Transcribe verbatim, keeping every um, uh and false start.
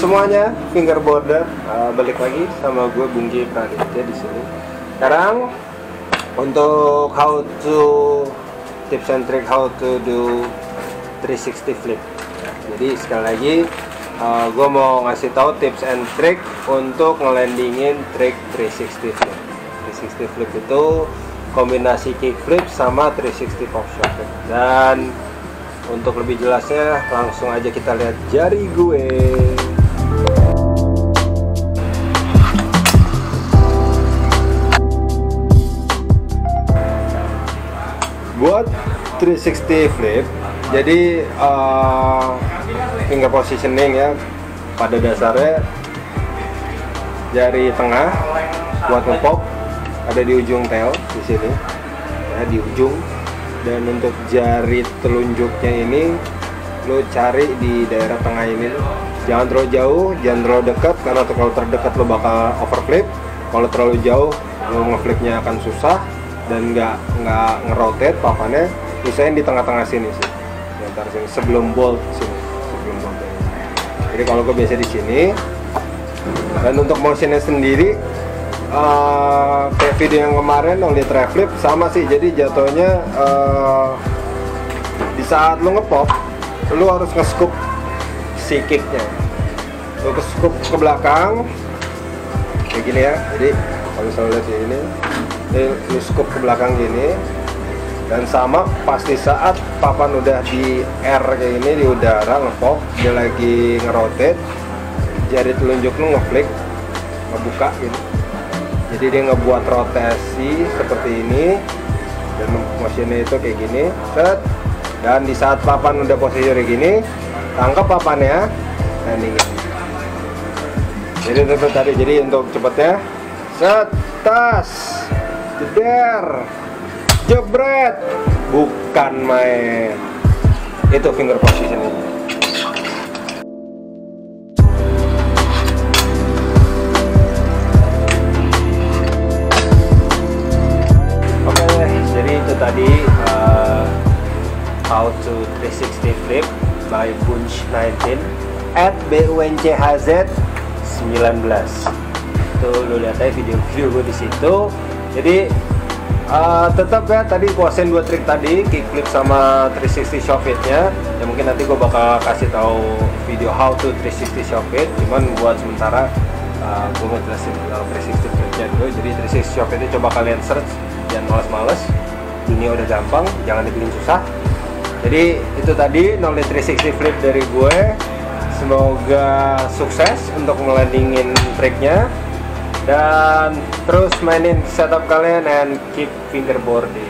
semuanya fingerboarder, uh, balik lagi sama gue Bungky Praditya di sini. Sekarang untuk how to tips and trick how to do three sixty flip. Jadi sekali lagi uh, gue mau ngasih tahu tips and trick untuk ngelandingin trick three sixty flip. three sixty flip itu kombinasi kick flip sama three sixty pop shot. Dan untuk lebih jelasnya langsung aja kita lihat jari gue. Buat three sixty flip, jadi uh, finger positioning ya, pada dasarnya jari tengah buat ngepop ada di ujung tail di sini, ya, di ujung. Dan untuk jari telunjuknya ini lo cari di daerah tengah ini, jangan terlalu jauh, jangan terlalu dekat, karena kalau terdekat lo bakal overflip. Kalau terlalu jauh lo ngeflipnya akan susah dan nggak nggak ngerotate papannya. Usahain di tengah-tengah sini sih, di antara sini sebelum bolt sini, sebelum bolt. Jadi kalau gue biasa di sini. Dan untuk motionnya sendiri uh, kayak video yang kemarin oleh try flip sama sih. Jadi jatuhnya uh, di saat lo ngepop, lo harus nge-scoop si kicknya, lo nge-scoop ke belakang kayak gini ya. Jadi kalau misalnya lihat ini, lu scoop ke belakang gini, dan sama pasti saat papan udah di air kayak ini, di udara ngepop, dia lagi ngerotate, jari telunjuk lu ngeflick, ngebuka gitu. Jadi dia ngebuat rotasi seperti ini, dan motionnya itu kayak gini. Set. Dan di saat papan udah posisi kayak gini, tangkap papannya, landingin. Jadi itu tadi. Jadi untuk cepetnya, set, tas, jeder, jebret, bukan main. Itu finger positioning. Oke, jadi itu tadi uh, how to three sixty flip by Bunch nineteen at B U N C H Z nineteen. Tuh, lu lihat aja video-video gue di situ. Jadi uh, tetap ya, tadi kuasain dua trik tadi, kickflip sama three sixty shove it-nya. Ya mungkin nanti gue bakal kasih tahu video how to three sixty shove it. Cuman buat sementara uh, gue mau jelasin uh, three sixty flip-nya dulu. Jadi three sixty shove it-nya coba kalian search, jangan malas-malas. Dunia udah gampang, jangan dibikin susah. Jadi itu tadi knowledge three sixty flip dari gue. Semoga sukses untuk ngelandingin triknya. Dan terus mainin setup kalian and keep fingerboarding.